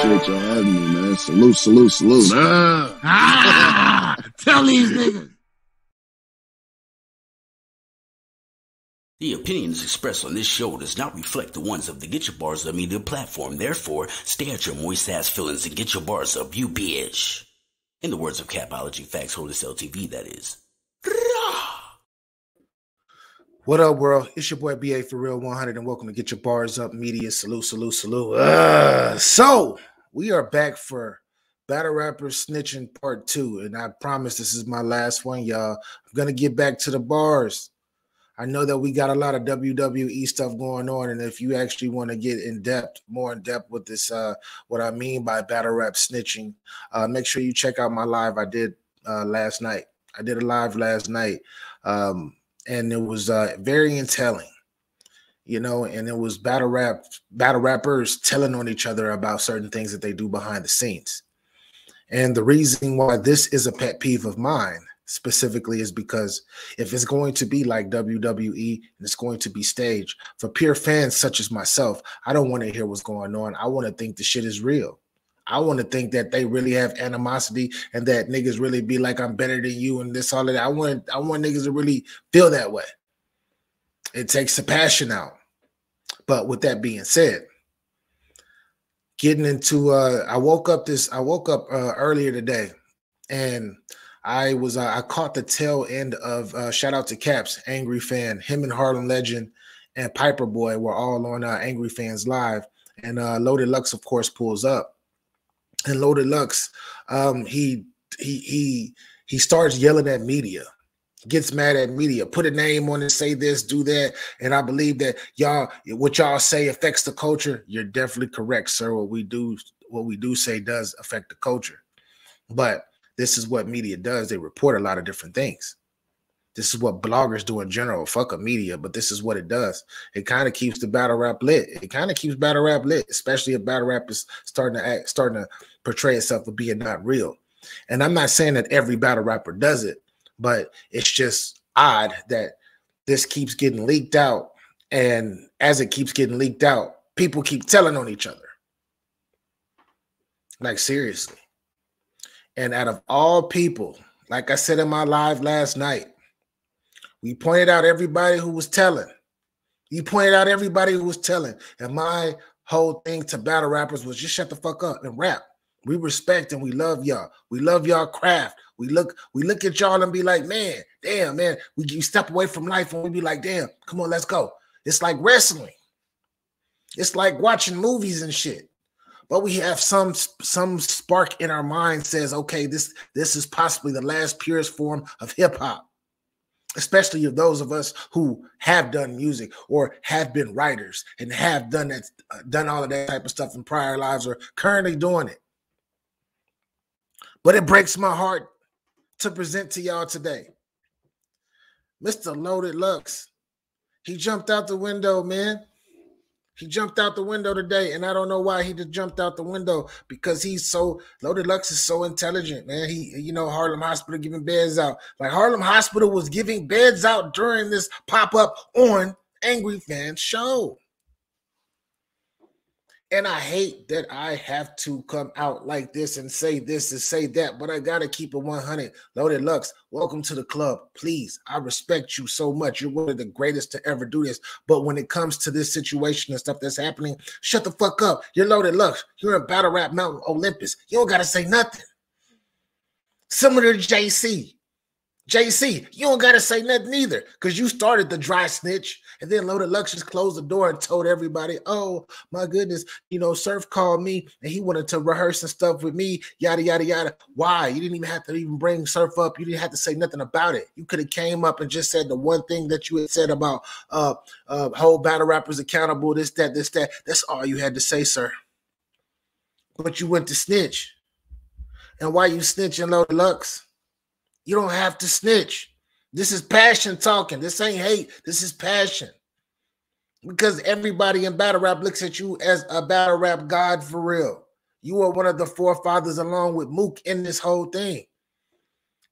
Appreciate y'all having me, man. Salute, salute, salute. Tell these niggas. The opinions expressed on this show does not reflect the ones of the Get Your Bars Up Media platform. Therefore, stay at your moist-ass feelings and get your bars up, you bitch. In the words of Capology Facts Holders LTV, that is. What up, world? It's your boy, B.A. For Real 100, and welcome to Get Your Bars Up Media. Salute, salute, salute. So, we are back for Battle Rappers Snitching Part 2, and I promise this is my last one, y'all. I'm going to get back to the bars. I know that we got a lot of WWE stuff going on, and if you actually want to get in depth, more in depth with this, what I mean by battle rap snitching, make sure you check out my live I did last night. I did a live last night, and it was very entailing, you know, and it was battle rappers telling on each other about certain things that they do behind the scenes. And the reason why this is a pet peeve of mine specifically is because if it's going to be like WWE and it's going to be staged, for pure fans such as myself, I don't want to hear what's going on. I want to think the shit is real. I want to think that they really have animosity and that niggas really be like, I'm better than you and this, all of that. I want niggas to really feel that way. It takes the passion out. But with that being said, getting into I woke up earlier today, and I caught the tail end of shout out to Caps Angry Fan. Him and Harlem Legend and Piper Boy were all on Angry Fans Live, and Loaded Lux, of course, pulls up. And Loaded Lux, he starts yelling at media, gets mad at media, put a name on it, say this, do that, and I believe that y'all, what y'all say affects the culture. You're definitely correct, sir. What we do say does affect the culture, but this is what media does. They report a lot of different things. This is what bloggers do in general. Fuck a media, but this is what it does. It kind of keeps the battle rap lit. It kind of keeps battle rap lit, especially if battle rap is starting to portray itself as being not real. And I'm not saying that every battle rapper does it, but it's just odd that this keeps getting leaked out. And as it keeps getting leaked out, people keep telling on each other. Like, seriously. And out of all people, like I said in my live last night, we pointed out everybody who was telling. You pointed out everybody who was telling. And my whole thing to battle rappers was just shut the fuck up and rap. We respect and we love y'all. We love y'all craft. We look at y'all and be like, man, damn, man. You step away from life and we be like, damn, come on, let's go. It's like wrestling. It's like watching movies and shit. But we have some spark in our mind says, okay, this is possibly the last purest form of hip hop, especially of those of us who have done music or have been writers and have done that, done all of that type of stuff in prior lives or currently doing it. But it breaks my heart to present to y'all today, Mr. Loaded Lux. He jumped out the window, man. He jumped out the window today, and I don't know why he just jumped out the window, because he's so, Loaded Lux is so intelligent, man. He, you know, Harlem Hospital giving beds out. Like, Harlem Hospital was giving beds out during this pop-up on Angry Fan show. And I hate that I have to come out like this and say this and say that, but I got to keep it 100. Loaded Lux, welcome to the club. Please, I respect you so much. You're one of the greatest to ever do this. But when it comes to this situation and stuff that's happening, shut the fuck up. You're Loaded Lux. You're in Battle Rap Mountain Olympus. You don't got to say nothing. Similar to JC. JC, you don't got to say nothing either, because you started the dry snitch, and then Loaded Lux just closed the door and told everybody, oh, my goodness, you know, Surf called me, and he wanted to rehearse and stuff with me, yada, yada, yada. Why? You didn't even have to even bring Surf up. You didn't have to say nothing about it. You could have came up and just said the one thing that you had said about hold battle rappers accountable, this, that, this, that. That's all you had to say, sir. But you went to snitch. And why you snitching, Loaded Lux? You don't have to snitch. This is passion talking. This ain't hate. This is passion. Because everybody in battle rap looks at you as a battle rap god for real. You are one of the forefathers along with Mook in this whole thing.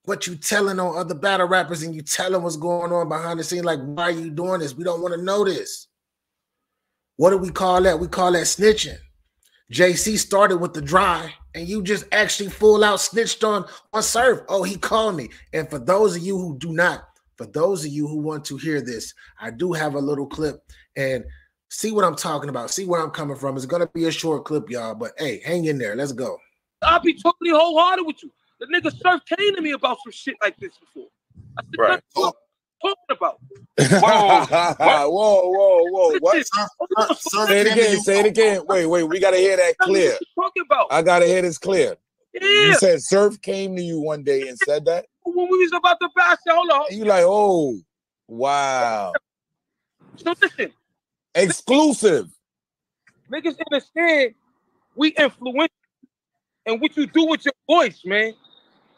But you telling on other battle rappers and you telling what's going on behind the scenes. Like, why are you doing this? We don't want to know this. What do we call that? We call that snitching. JC started with the dry, and you just actually full out snitched on Surf. Oh, he called me. And for those of you who do not, for those of you who want to hear this, I do have a little clip, and see what I'm talking about. See where I'm coming from. It's going to be a short clip, y'all, but hey, hang in there. Let's go. I'll be totally wholehearted with you. The nigga Surf came to me about some shit like this before. I said, right. What are you talking about? Whoa, whoa, whoa. What? Say it again. Say it again. Wait, wait. We got to hear that clear. What you talking about? I got to hear this clear. Yeah. You said Surf came to you one day and said that? When we was about to buy, I said, hold on. And you like, oh, wow. So listen. Exclusive. Niggas understand we influential. And what you do with your voice, man,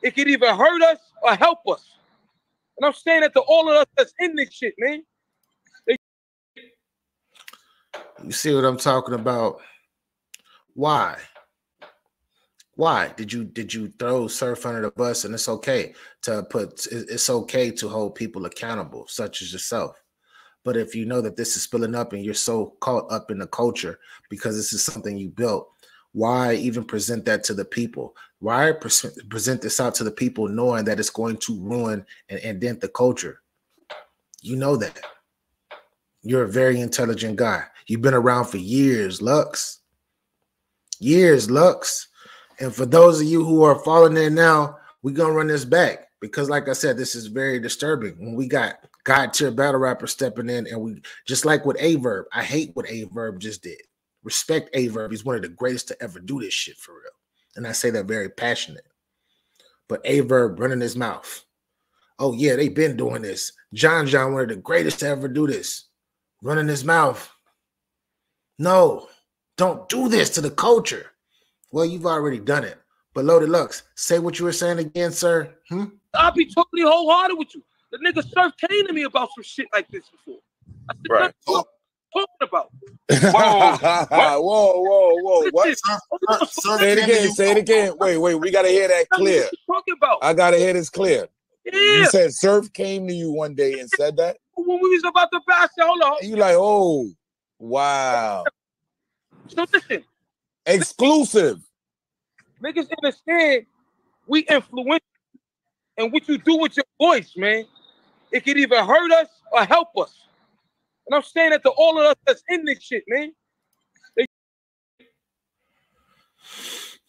it could either hurt us or help us. And I'm saying that to all of us that's in this shit, man. You see what I'm talking about? Why? Why did you throw Surf under the bus? And it's okay to put, it's okay to hold people accountable, such as yourself. But if you know that this is spilling up and you're so caught up in the culture because this is something you built, why even present that to the people? Why present this out to the people knowing that it's going to ruin and dent the culture? You know that. You're a very intelligent guy. You've been around for years, Lux. Years, Lux. And for those of you who are falling in now, we're going to run this back because, like I said, this is very disturbing. When we got God-tier battle rappers stepping in, and we just like with A-Verb. I hate what A-Verb just did. Respect A-Verb. He's one of the greatest to ever do this shit for real. And I say that very passionate. But A-Verb running his mouth. Oh, yeah, they've been doing this. John John, one of the greatest to ever do this. Running his mouth. No, don't do this to the culture. Well, you've already done it. But Loaded Lux, say what you were saying again, sir. Hmm? I'll be totally wholehearted with you. The nigga Surf came to me about some shit like this before. I said, right. Oh. Talking about? Whoa, whoa, whoa, whoa. What? Say it again. Say it again. Wait, wait. We got to hear that clear. Talking about? I got to hear this clear. Yeah. You said Surf came to you one day and said that? When we was about to buy, I said, hold on. And you like, oh, wow. So listen. Exclusive. Niggas understand we influential. And what you do with your voice, man, it could either hurt us or help us. And I'm saying that to all of us that's in this shit, man.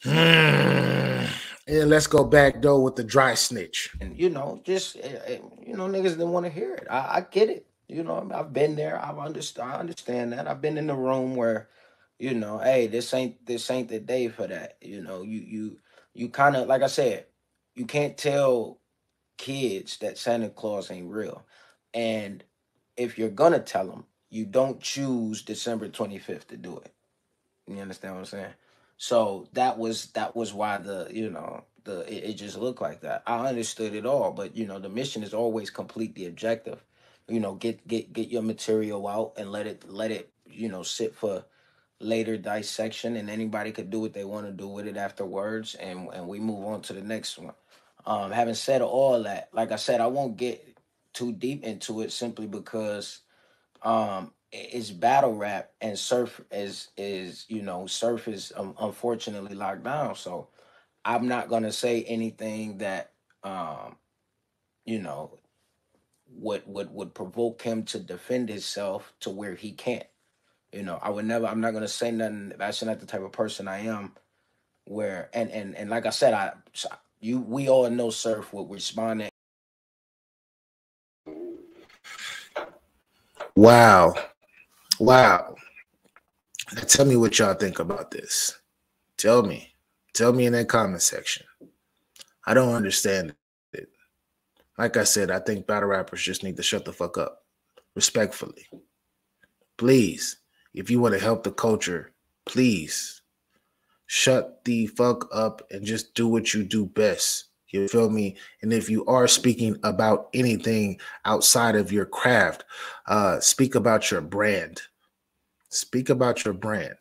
Yeah, let's go back, though, with the dry snitch. And, you know, just, you know, niggas didn't want to hear it. I get it. You know, I've been there. I understand that. I've been in the room where, you know, hey, this ain't the day for that. You know, you kind of, like I said, you can't tell kids that Santa Claus ain't real. And if you're going to tell them, you don't choose December 25th to do it. You understand what I'm saying? So that was why the, you know, it just looked like that. I understood it all, but, you know, the mission is always complete the objective. You know, get your material out and let it, you know, sit for later dissection, and anybody could do what they want to do with it afterwards, and we move on to the next one. Having said all that, like I said, I won't get too deep into it simply because it's battle rap, and Surf is you know, Surf is unfortunately locked down. So I'm not gonna say anything that you know would provoke him to defend himself to where he can't. You know, I would never. I'm not gonna say nothing. That's not the type of person I am. Where and like I said, we all know Surf would respond. Wow. Wow. Now tell me what y'all think about this. Tell me. Tell me in that comment section. I don't understand it. Like I said, I think battle rappers just need to shut the fuck up. Respectfully. Please, if you want to help the culture, please shut the fuck up and just do what you do best. You feel me? And if you are speaking about anything outside of your craft, speak about your brand. Speak about your brand.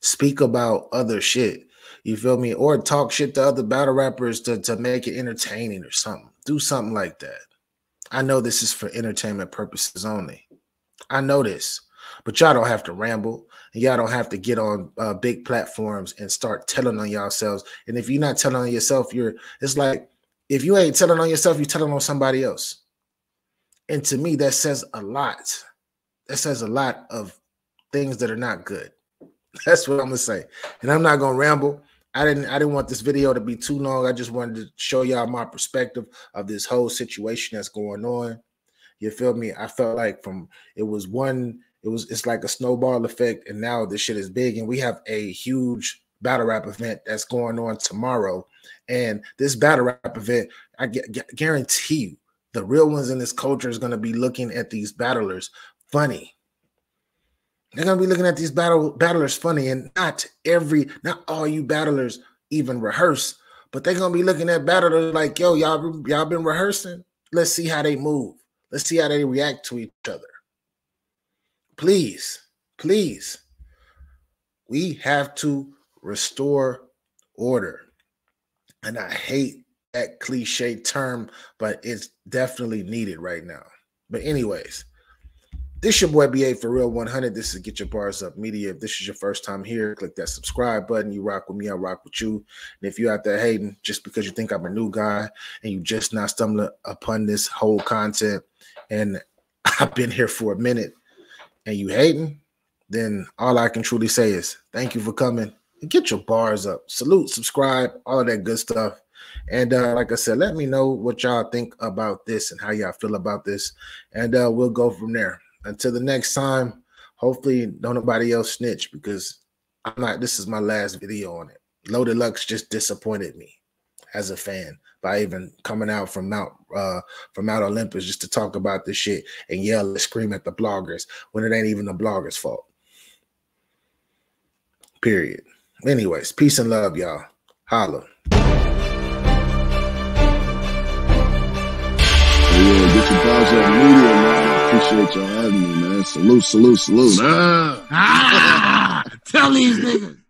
Speak about other shit. You feel me? Or talk shit to other battle rappers to make it entertaining or something. Do something like that. I know this is for entertainment purposes only. I know this. But y'all don't have to ramble. And y'all don't have to get on big platforms and start telling on yourselves. And if you're not telling on yourself, it's like if you ain't telling on yourself, you're telling on somebody else. And to me, that says a lot. That says a lot of things that are not good. That's what I'm going to say. And I'm not going to ramble. I didn't want this video to be too long. I just wanted to show y'all my perspective of this whole situation that's going on. You feel me? I felt like it's like a snowball effect, and now this shit is big, and we have a huge battle rap event that's going on tomorrow. And this battle rap event, I guarantee you, the real ones in this culture is going to be looking at these battlers funny. They're going to be looking at these battlers funny, and not all you battlers even rehearse, but they're going to be looking at battlers like, yo, y'all been rehearsing? Let's see how they move. Let's see how they react to each other. Please, please, we have to restore order. And I hate that cliche term, but it's definitely needed right now. But anyways, this your boy B.A. For Real 100. This is Get Your Bars Up Media. If this is your first time here, click that subscribe button. You rock with me, I rock with you. And if you're out there hating just because you think I'm a new guy and you just not stumbling upon this whole content, and I've been here for a minute and you hating, then all I can truly say is thank you for coming and get your bars up. Salute, subscribe, all that good stuff. And like I said, let me know what y'all think about this and how y'all feel about this. And we'll go from there. Until the next time, hopefully don't nobody else snitch, because this is my last video on it. Loaded Lux just disappointed me as a fan by even coming out from Mount Olympus just to talk about this shit and yell and scream at the bloggers when it ain't even the bloggers' fault. Period. Anyways, peace and love, y'all. Holla. Get your bars up media, man. Appreciate y'all having me, man. Salute, salute, salute. Tell these niggas.